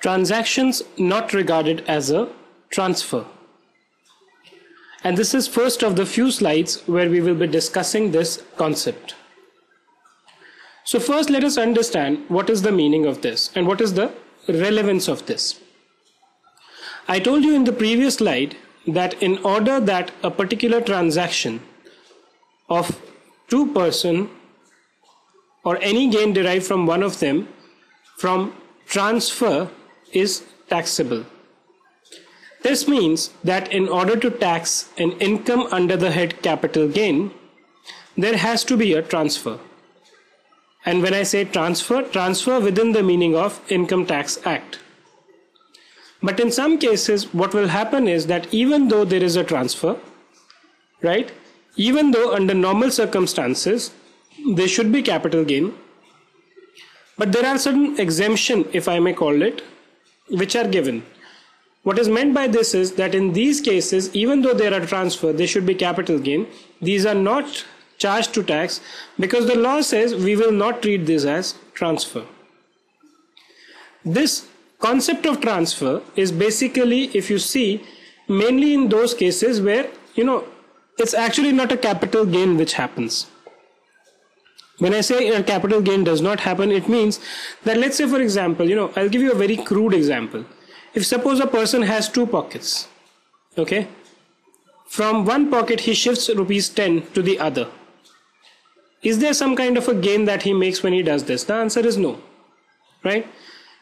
transactions not regarded as a transfer. And this is first of the few slides where we will be discussing this concept. So first, let us understand what is the meaning of this and what is the relevance of this. I told you in the previous slide that in order that a particular transaction of two persons or any gain derived from one of them from transfer is taxable. This means that in order to tax an income under the head capital gain, there has to be a transfer. And when I say transfer, transfer within the meaning of Income Tax Act. But in some cases, what will happen is that even though there is a transfer, right? Even though under normal circumstances, there should be capital gain, but there are certain exemptions, if I may call it, which are given. What is meant by this is that in these cases, even though there are transfer, there should be capital gain. These are not charged to tax because the law says we will not treat this as transfer. This concept of transfer is basically, if you see, mainly in those cases where, you know, it's actually not a capital gain which happens. When I say a capital gain does not happen, it means that, let's say, for example, you know, I'll give you a very crude example. If suppose a person has two pockets, okay, from one pocket he shifts rupees 10 to the other. Is there some kind of a gain that he makes when he does this? The answer is no, right?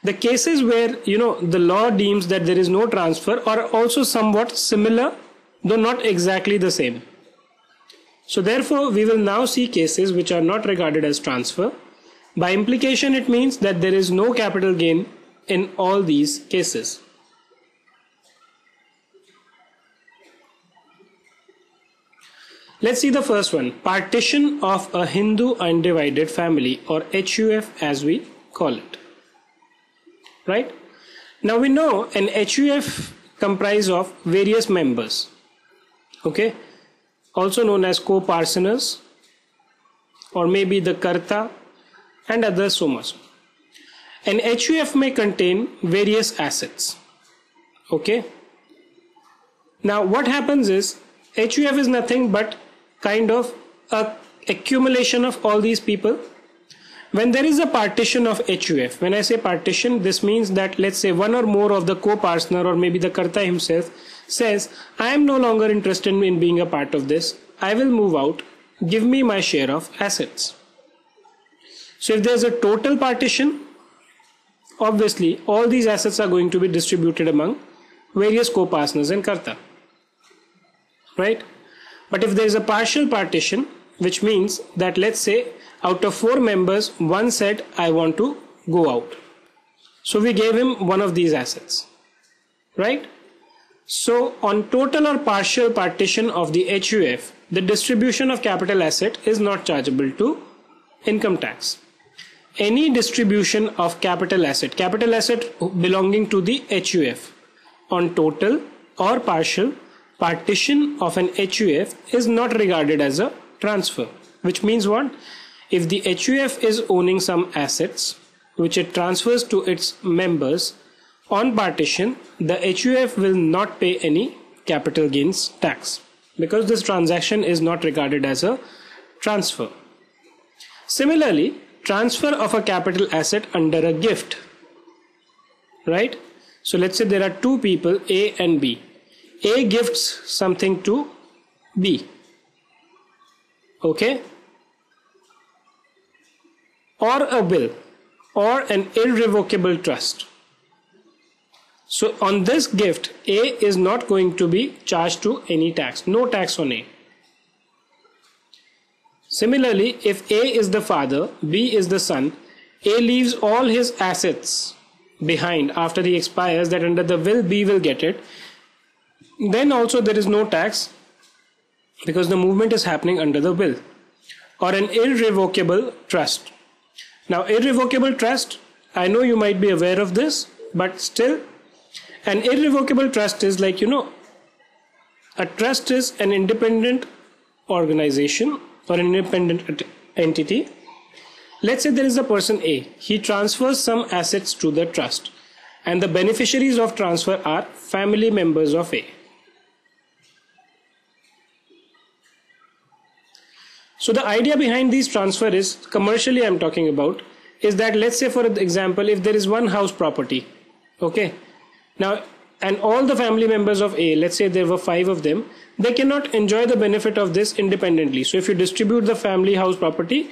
The cases where, you know, the law deems that there is no transfer are also somewhat similar, though not exactly the same. So therefore, we will now see cases which are not regarded as transfer. By implication, it means that there is no capital gain in all these cases. Let's see the first one, partition of a Hindu undivided family, or HUF as we call it. Right? Now we know an HUF comprises of various members, okay, also known as co-parishioners, or maybe the karta and other sumas. An HUF may contain various assets, okay. Now what happens is, HUF is nothing but kind of a accumulation of all these people. When there is a partition of HUF, when I say partition, this means that, let's say, one or more of the co-parishioner or maybe the karta himself says, I am no longer interested in being a part of this, I will move out, give me my share of assets. So if there is a total partition, obviously all these assets are going to be distributed among various co-parishioners and karta. Right? But if there is a partial partition, which means that, let's say, out of four members, one said, I want to go out. So we gave him one of these assets. Right? So on total or partial partition of the HUF, the distribution of capital asset is not chargeable to income tax. Any distribution of capital asset belonging to the HUF on total or partial partition of an HUF is not regarded as a transfer, which means what? If the HUF is owning some assets which it transfers to its members on partition, the HUF will not pay any capital gains tax because this transaction is not regarded as a transfer. Similarly, transfer of a capital asset under a gift, right? So let's say there are two people, A and B. A gifts something to B, okay, or a will or an irrevocable trust. So on this gift, A is not going to be charged to any tax, no tax on A. Similarly, if A is the father, B is the son, A leaves all his assets behind after he expires, that under the will, B will get it. Then also there is no tax because the movement is happening under the will. Or an irrevocable trust. Now irrevocable trust, I know you might be aware of this, but still, an irrevocable trust is like, you know, a trust is an independent organization or an independent entity. Let's say there is a person A, he transfers some assets to the trust and the beneficiaries of transfer are family members of A. So the idea behind these transfer is, commercially I'm talking about, is that let's say for example if there is one house property, okay, now and all the family members of A, let's say there were 5 of them, they cannot enjoy the benefit of this independently. So if you distribute the family house property,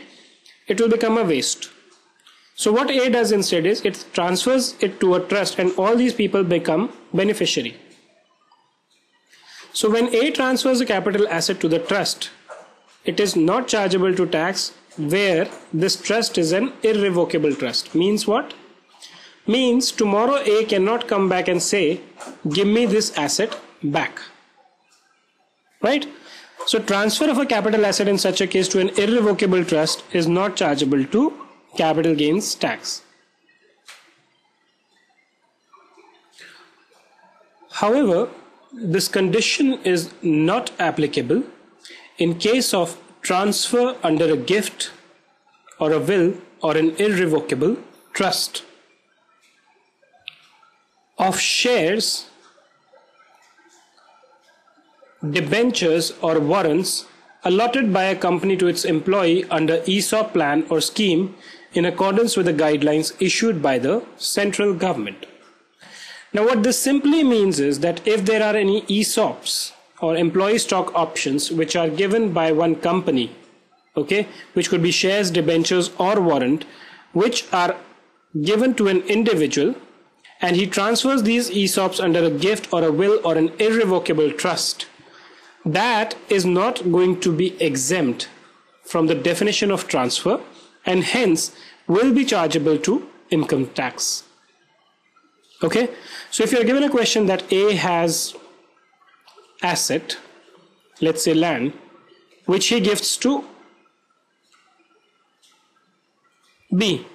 it will become a waste. So what A does instead is it transfers it to a trust and all these people become beneficiary. So when A transfers a capital asset to the trust, it is not chargeable to tax where this trust is an irrevocable trust. Means what? Means tomorrow A cannot come back and say, give me this asset back. Right? So transfer of a capital asset in such a case to an irrevocable trust is not chargeable to capital gains tax. However, this condition is not applicable in case of transfer under a gift or a will or an irrevocable trust of shares, debentures or warrants allotted by a company to its employee under ESOP plan or scheme in accordance with the guidelines issued by the central government. Now what this simply means is that if there are any ESOPs or employee stock options which are given by one company, okay, which could be shares, debentures or warrant, which are given to an individual and he transfers these ESOPs under a gift or a will or an irrevocable trust, that is not going to be exempt from the definition of transfer and hence will be chargeable to income tax. Okay, so if you are given a question that A has asset, let's say land, which he gifts to B,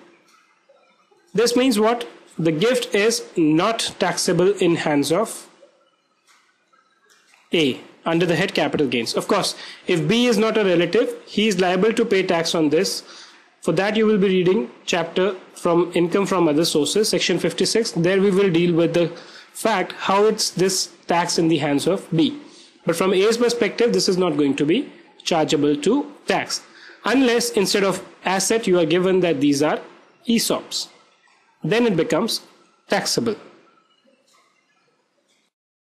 this means what? The gift is not taxable in hands of A under the head capital gains. Of course, if B is not a relative, he is liable to pay tax on this. For that you will be reading chapter from Income from Other Sources, section 56. There we will deal with the fact how it's this tax in the hands of B. But from A's perspective, this is not going to be chargeable to tax unless instead of asset you are given that these are ESOPs. Then it becomes taxable.